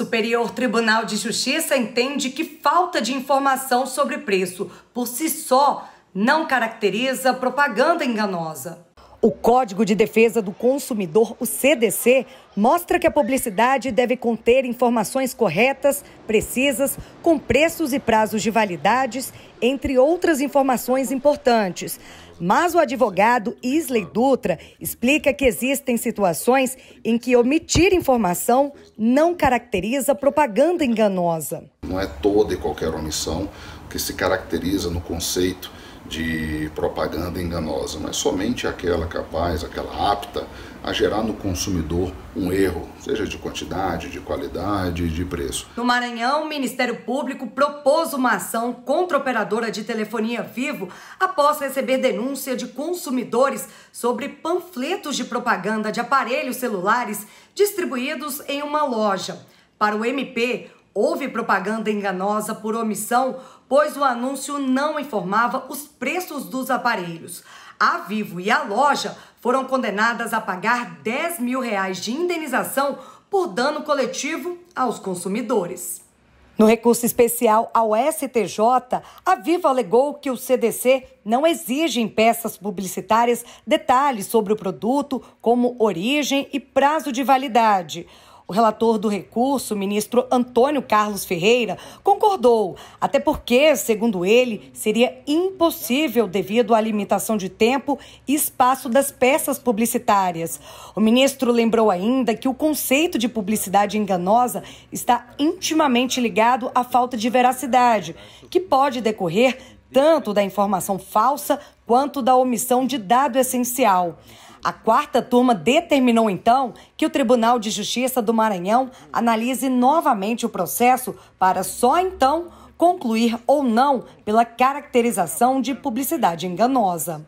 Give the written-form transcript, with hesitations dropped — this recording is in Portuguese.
Superior Tribunal de Justiça entende que falta de informação sobre preço por si só não caracteriza propaganda enganosa. O Código de Defesa do Consumidor, o CDC, mostra que a publicidade deve conter informações corretas, precisas, com preços e prazos de validades, entre outras informações importantes. Mas o advogado Isley Dutra explica que existem situações em que omitir informação não caracteriza propaganda enganosa. Não é toda e qualquer omissão que se caracteriza no conceito de propaganda enganosa, mas somente aquela capaz, aquela apta a gerar no consumidor um erro, seja de quantidade, de qualidade, de preço. No Maranhão, o Ministério Público propôs uma ação contra a operadora de telefonia Vivo após receber denúncia de consumidores sobre panfletos de propaganda de aparelhos celulares distribuídos em uma loja. Para o MP, houve propaganda enganosa por omissão, pois o anúncio não informava os preços dos aparelhos. A Vivo e a loja foram condenadas a pagar R$10 mil de indenização por dano coletivo aos consumidores. No recurso especial ao STJ, a Vivo alegou que o CDC não exige em peças publicitárias detalhes sobre o produto, como origem e prazo de validade. O relator do recurso, ministro Antônio Carlos Ferreira, concordou, até porque, segundo ele, seria impossível devido à limitação de tempo e espaço das peças publicitárias. O ministro lembrou ainda que o conceito de publicidade enganosa está intimamente ligado à falta de veracidade, que pode decorrer tanto da informação falsa quanto da omissão de dado essencial. A quarta turma determinou, então, que o Tribunal de Justiça do Maranhão analise novamente o processo para só então concluir ou não pela caracterização de publicidade enganosa.